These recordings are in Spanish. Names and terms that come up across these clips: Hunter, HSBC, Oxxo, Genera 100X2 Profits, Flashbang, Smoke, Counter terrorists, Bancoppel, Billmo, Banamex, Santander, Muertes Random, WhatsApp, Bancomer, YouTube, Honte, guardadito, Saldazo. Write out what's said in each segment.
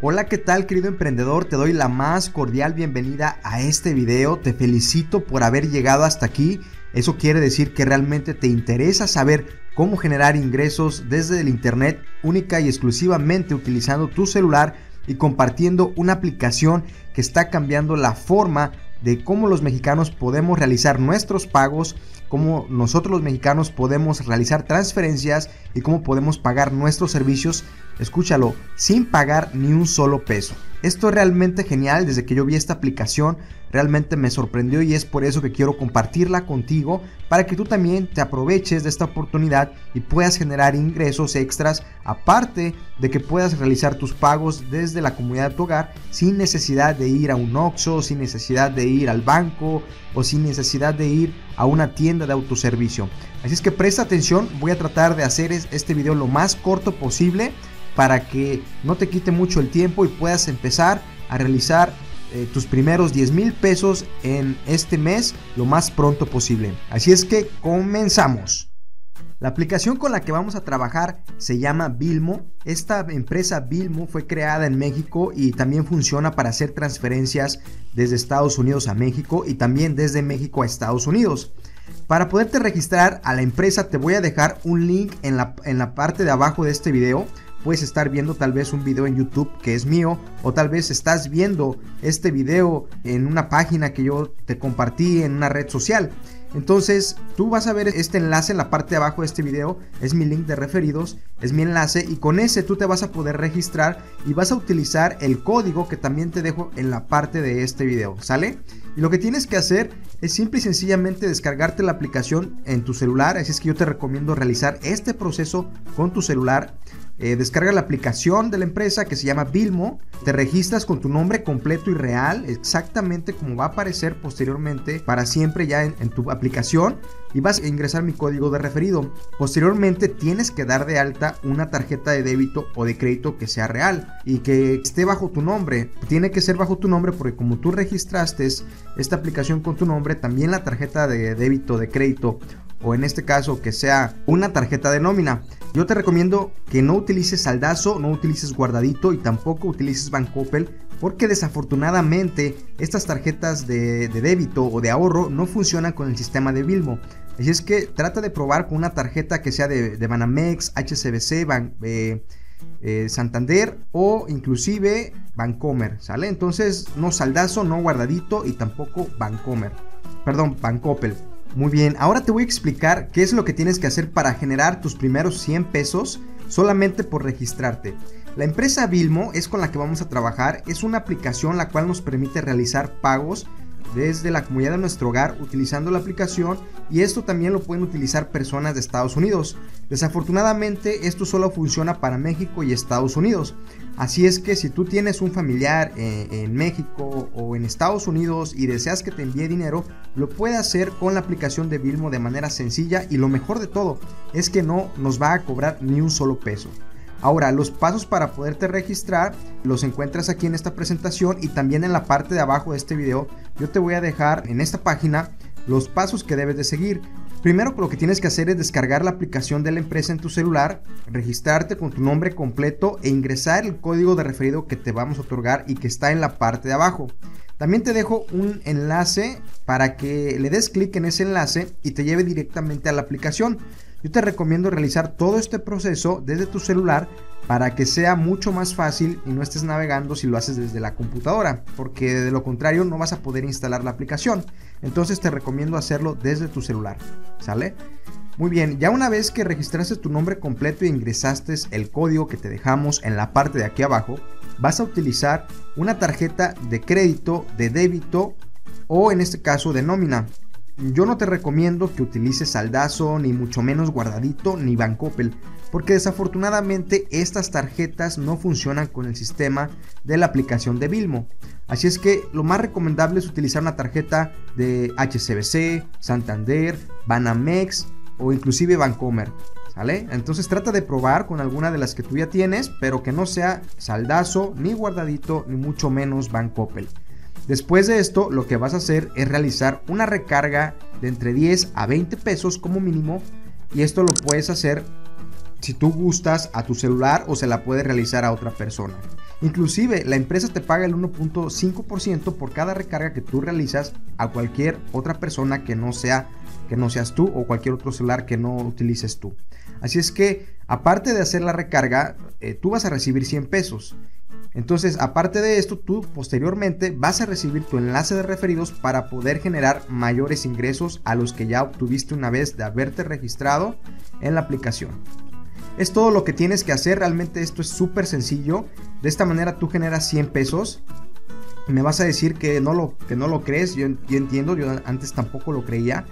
Hola, ¿qué tal, querido emprendedor? Te doy la más cordial bienvenida a este video. Te felicito por haber llegado hasta aquí. Eso quiere decir que realmente te interesa saber cómo generar ingresos desde el internet única y exclusivamente utilizando tu celular y compartiendo una aplicación que está cambiando la forma de cómo los mexicanos podemos realizar nuestros pagos, cómo nosotros los mexicanos podemos realizar transferencias y cómo podemos pagar nuestros servicios, escúchalo, sin pagar ni un solo peso. Esto es realmente genial. Desde que yo vi esta aplicación realmente me sorprendió y es por eso que quiero compartirla contigo, para que tú también te aproveches de esta oportunidad y puedas generar ingresos extras, aparte de que puedas realizar tus pagos desde la comunidad de tu hogar sin necesidad de ir a un Oxxo, sin necesidad de ir al banco o sin necesidad de ir a una tienda de autoservicio. Así es que presta atención, voy a tratar de hacer este video lo más corto posible para que no te quite mucho el tiempo y puedas empezar a realizar tus primeros 10,000 pesos en este mes lo más pronto posible. Así es que comenzamos. La aplicación con la que vamos a trabajar se llama Billmo. Esta empresa Billmo fue creada en México y también funciona para hacer transferencias desde Estados Unidos a México y también desde México a Estados Unidos. Para poderte registrar a la empresa te voy a dejar un link en la parte de abajo de este video. Puedes estar viendo tal vez un video en YouTube que es mío, o tal vez estás viendo este video en una página que yo te compartí en una red social. Entonces tú vas a ver este enlace en la parte de abajo de este video, es mi link de referidos, es mi enlace, y con ese tú te vas a poder registrar y vas a utilizar el código que también te dejo en la parte de este video, ¿sale? Y lo que tienes que hacer es simple y sencillamente descargarte la aplicación en tu celular. Así es que yo te recomiendo realizar este proceso con tu celular. Descarga la aplicación de la empresa que se llama Billmo, te registras con tu nombre completo y real, exactamente como va a aparecer posteriormente para siempre ya en tu aplicación, y vas a ingresar mi código de referido. Posteriormente tienes que dar de alta una tarjeta de débito o de crédito que sea real y que esté bajo tu nombre. Tiene que ser bajo tu nombre porque como tú registraste esta aplicación con tu nombre, también la tarjeta de débito, de crédito, o en este caso que sea una tarjeta de nómina. Yo te recomiendo que no utilices saldazo, no utilices guardadito y tampoco utilices Bancoppel, porque desafortunadamente estas tarjetas de débito o de ahorro no funcionan con el sistema de Billmo. Así es que trata de probar con una tarjeta que sea de Banamex, HSBC, Santander o inclusive Bancomer, ¿sale? Entonces no saldazo, no guardadito y tampoco Bancoppel. Muy bien, ahora te voy a explicar qué es lo que tienes que hacer para generar tus primeros 100 pesos solamente por registrarte. La empresa Billmo es con la que vamos a trabajar, es una aplicación la cual nos permite realizar pagos desde la comunidad de nuestro hogar utilizando la aplicación, y esto también lo pueden utilizar personas de Estados Unidos. Desafortunadamente esto solo funciona para México y Estados Unidos. Así es que si tú tienes un familiar en México o en Estados Unidos y deseas que te envíe dinero, lo puede hacer con la aplicación de Billmo de manera sencilla, y lo mejor de todo es que no nos va a cobrar ni un solo peso. Ahora, los pasos para poderte registrar los encuentras aquí en esta presentación y también en la parte de abajo de este video. Yo te voy a dejar en esta página los pasos que debes de seguir. Primero, lo que tienes que hacer es descargar la aplicación de la empresa en tu celular, registrarte con tu nombre completo e ingresar el código de referido que te vamos a otorgar y que está en la parte de abajo. También te dejo un enlace para que le des clic en ese enlace y te lleve directamente a la aplicación. Yo te recomiendo realizar todo este proceso desde tu celular para que sea mucho más fácil y no estés navegando si lo haces desde la computadora, porque de lo contrario no vas a poder instalar la aplicación. Entonces te recomiendo hacerlo desde tu celular, ¿sale? Muy bien, ya una vez que registraste tu nombre completo e ingresaste el código que te dejamos en la parte de aquí abajo, vas a utilizar una tarjeta de crédito, de débito o en este caso de nómina. Yo no te recomiendo que utilices saldazo, ni mucho menos guardadito, ni Bancoppel, porque desafortunadamente estas tarjetas no funcionan con el sistema de la aplicación de Billmo. Así es que lo más recomendable es utilizar una tarjeta de HSBC, Santander, Banamex o inclusive Bancomer, ¿sale? Entonces trata de probar con alguna de las que tú ya tienes, pero que no sea saldazo, ni guardadito, ni mucho menos Bancoppel. Después de esto, lo que vas a hacer es realizar una recarga de entre 10 a 20 pesos como mínimo, y esto lo puedes hacer si tú gustas a tu celular o se la puedes realizar a otra persona. Inclusive la empresa te paga el 1.5% por cada recarga que tú realizas a cualquier otra persona que no seas tú, o cualquier otro celular que no utilices tú. Así es que aparte de hacer la recarga, tú vas a recibir 100 pesos. Entonces, aparte de esto, tú posteriormente vas a recibir tu enlace de referidos para poder generar mayores ingresos a los que ya obtuviste una vez de haberte registrado en la aplicación. Es todo lo que tienes que hacer, realmente esto es súper sencillo. De esta manera tú generas 100 pesos. Me vas a decir que no lo crees, yo entiendo, yo antes tampoco lo creía.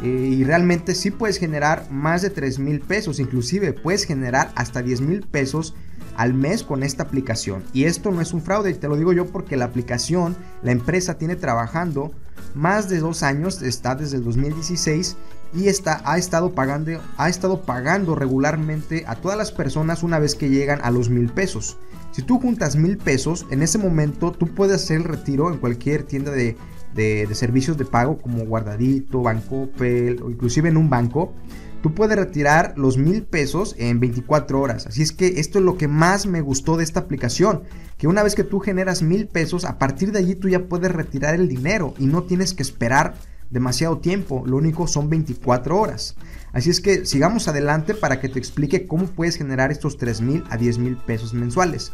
Y realmente sí puedes generar más de 3,000 pesos, inclusive puedes generar hasta 10,000 pesos al mes con esta aplicación. Y esto no es un fraude, te lo digo yo porque la aplicación, la empresa tiene trabajando más de 2 años, está desde el 2016 y ha estado pagando regularmente a todas las personas una vez que llegan a los 1,000 pesos. Si tú juntas 1,000 pesos, en ese momento tú puedes hacer el retiro en cualquier tienda de servicios de pago como Guardadito, Bancoppel o inclusive en un banco. Tú puedes retirar los 1,000 pesos en 24 horas. Así es que esto es lo que más me gustó de esta aplicación, que una vez que tú generas 1,000 pesos, a partir de allí tú ya puedes retirar el dinero y no tienes que esperar demasiado tiempo, lo único son 24 horas. Así es que sigamos adelante para que te explique cómo puedes generar estos 3,000 a 10,000 pesos mensuales.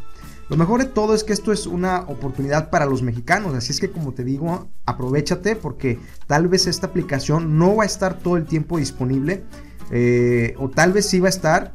Lo mejor de todo es que esto es una oportunidad para los mexicanos, así es que, como te digo, aprovéchate porque tal vez esta aplicación no va a estar todo el tiempo disponible, o tal vez sí va a estar.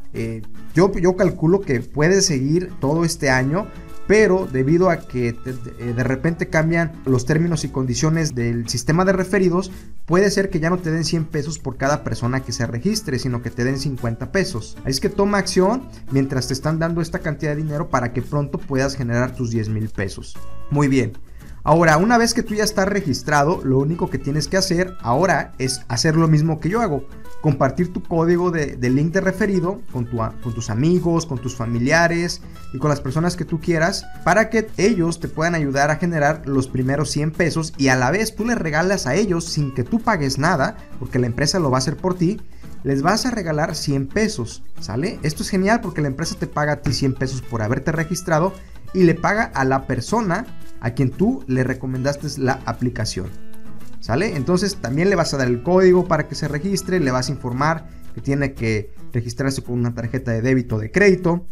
Yo calculo que puede seguir todo este año, pero debido a que de repente cambian los términos y condiciones del sistema de referidos, puede ser que ya no te den 100 pesos por cada persona que se registre, sino que te den 50 pesos. Así es que toma acción mientras te están dando esta cantidad de dinero para que pronto puedas generar tus 10,000 pesos. Muy bien. Ahora, una vez que tú ya estás registrado, lo único que tienes que hacer ahora es hacer lo mismo que yo hago: compartir tu código de link de referido con tus amigos, con tus familiares y con las personas que tú quieras, para que ellos te puedan ayudar a generar los primeros 100 pesos y a la vez tú les regalas a ellos, sin que tú pagues nada, porque la empresa lo va a hacer por ti. Les vas a regalar 100 pesos, ¿sale? Esto es genial porque la empresa te paga a ti 100 pesos por haberte registrado y le paga a la persona a quien tú le recomendaste la aplicación, ¿sale? Entonces también le vas a dar el código para que se registre, le vas a informar que tiene que registrarse con una tarjeta de débito o de crédito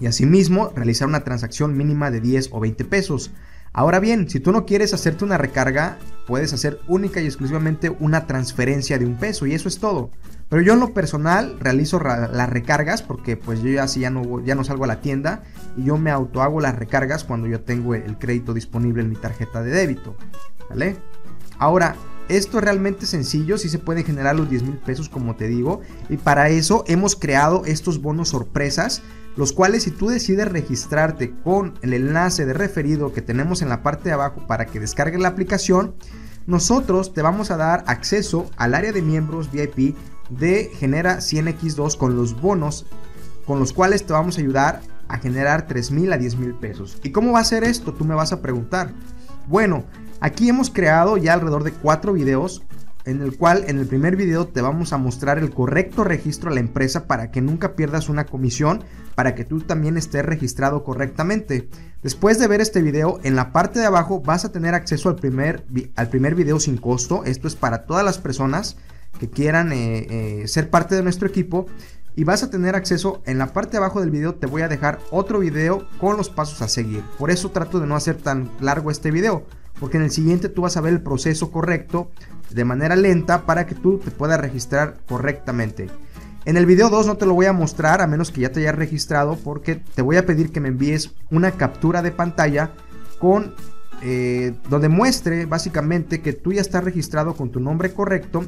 y asimismo realizar una transacción mínima de 10 o 20 pesos. Ahora bien, si tú no quieres hacerte una recarga, puedes hacer única y exclusivamente una transferencia de 1 peso y eso es todo. Pero yo en lo personal realizo las recargas porque pues yo ya no salgo a la tienda y yo me autohago las recargas cuando yo tengo el crédito disponible en mi tarjeta de débito, ¿vale? Ahora, esto es realmente sencillo, sí se pueden generar los 10,000 pesos como te digo, y para eso hemos creado estos bonos sorpresas, los cuales si tú decides registrarte con el enlace de referido que tenemos en la parte de abajo para que descargues la aplicación, nosotros te vamos a dar acceso al área de miembros VIP de Genera 100X2 con los bonos con los cuales te vamos a ayudar a generar 3,000 a 10,000 pesos. ¿Y cómo va a ser esto? Tú me vas a preguntar. Bueno, aquí hemos creado ya alrededor de 4 videos en el cual en el primer video te vamos a mostrar el correcto registro a la empresa para que nunca pierdas una comisión, para que tú también estés registrado correctamente. Después de ver este video, en la parte de abajo vas a tener acceso al primer video sin costo. Esto es para todas las personas que quieran ser parte de nuestro equipo, y vas a tener acceso en la parte de abajo del video. Te voy a dejar otro video con los pasos a seguir, por eso trato de no hacer tan largo este video, porque en el siguiente tú vas a ver el proceso correcto de manera lenta para que tú te puedas registrar correctamente. En el video 2 no te lo voy a mostrar a menos que ya te hayas registrado, porque te voy a pedir que me envíes una captura de pantalla con donde muestre básicamente que tú ya estás registrado con tu nombre correcto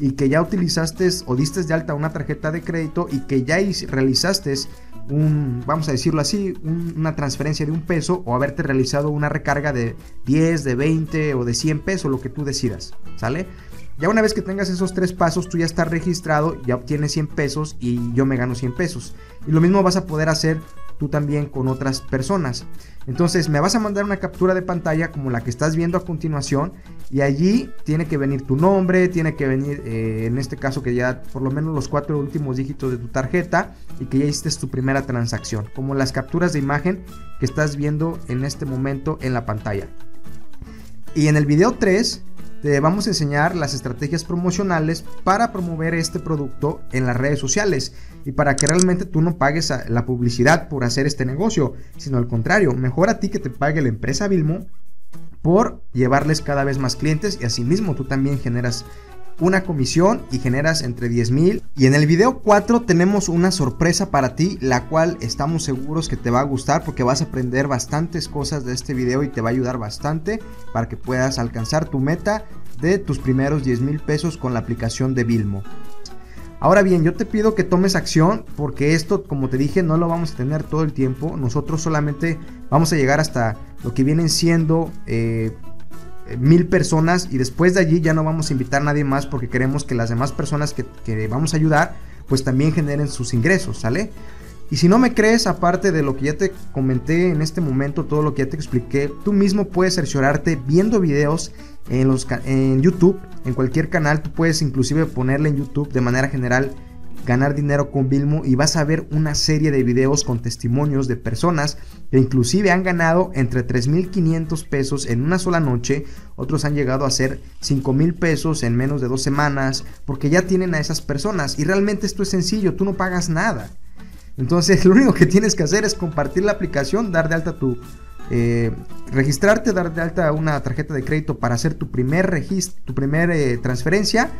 y que ya utilizaste o diste de alta una tarjeta de crédito y que ya realizaste una transferencia de 1 peso, o haberte realizado una recarga de 10, de 20 o de 100 pesos, lo que tú decidas, ¿sale? Ya una vez que tengas esos 3 pasos, tú ya estás registrado, ya obtienes 100 pesos y yo me gano 100 pesos. Y lo mismo vas a poder hacer tú también con otras personas. Entonces me vas a mandar una captura de pantalla como la que estás viendo a continuación, y allí tiene que venir tu nombre, tiene que venir en este caso que ya por lo menos los 4 últimos dígitos de tu tarjeta y que ya hiciste tu primera transacción, como las capturas de imagen que estás viendo en este momento en la pantalla. Y en el video 3 te vamos a enseñar las estrategias promocionales para promover este producto en las redes sociales y para que realmente tú no pagues la publicidad por hacer este negocio, sino al contrario, mejor a ti que te pague la empresa Billmo por llevarles cada vez más clientes, y asimismo tú también generas una comisión y generas entre 10,000. Y en el video 4 tenemos una sorpresa para ti, la cual estamos seguros que te va a gustar porque vas a aprender bastantes cosas de este video y te va a ayudar bastante para que puedas alcanzar tu meta de tus primeros 10,000 pesos con la aplicación de Billmo. Ahora bien, yo te pido que tomes acción porque esto, como te dije, no lo vamos a tener todo el tiempo. Nosotros solamente vamos a llegar hasta lo que vienen siendo 1,000 personas, y después de allí ya no vamos a invitar a nadie más porque queremos que las demás personas que vamos a ayudar pues también generen sus ingresos, ¿sale? Y si no me crees, aparte de lo que ya te comenté en este momento, todo lo que ya te expliqué, tú mismo puedes cerciorarte viendo videos en YouTube, en cualquier canal. Tú puedes inclusive ponerle en YouTube de manera general ganar dinero con Billmo y vas a ver una serie de videos con testimonios de personas que inclusive han ganado entre 3,500 pesos en una sola noche, otros han llegado a hacer 5,000 pesos en menos de 2 semanas, porque ya tienen a esas personas y realmente esto es sencillo, tú no pagas nada. Entonces lo único que tienes que hacer es compartir la aplicación, dar de alta tu registrarte, dar de alta una tarjeta de crédito para hacer tu primer registro, tu primera transferencia,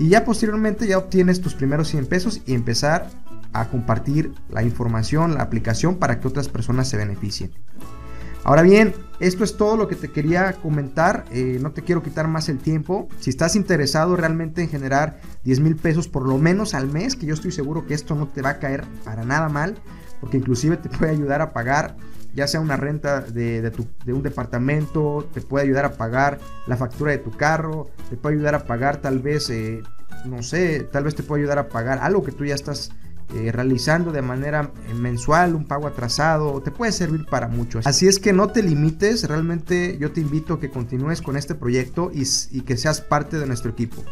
y ya posteriormente ya obtienes tus primeros 100 pesos y empezar a compartir la información, la aplicación, para que otras personas se beneficien. Ahora bien, esto es todo lo que te quería comentar, no te quiero quitar más el tiempo. Si estás interesado realmente en generar 10,000 pesos por lo menos al mes, que yo estoy seguro que esto no te va a caer para nada mal, porque inclusive te puede ayudar a pagar ya sea una renta de un departamento, te puede ayudar a pagar la factura de tu carro, te puede ayudar a pagar tal vez, no sé, tal vez te puede ayudar a pagar algo que tú ya estás realizando de manera mensual, un pago atrasado, te puede servir para mucho. Así es que no te limites, realmente yo te invito a que continúes con este proyecto y que seas parte de nuestro equipo.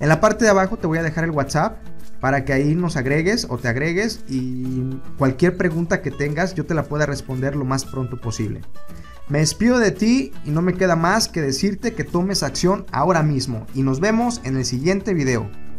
En la parte de abajo te voy a dejar el WhatsApp para que ahí nos agregues o te agregues, y cualquier pregunta que tengas yo te la pueda responder lo más pronto posible. Me despido de ti y no me queda más que decirte que tomes acción ahora mismo, y nos vemos en el siguiente video.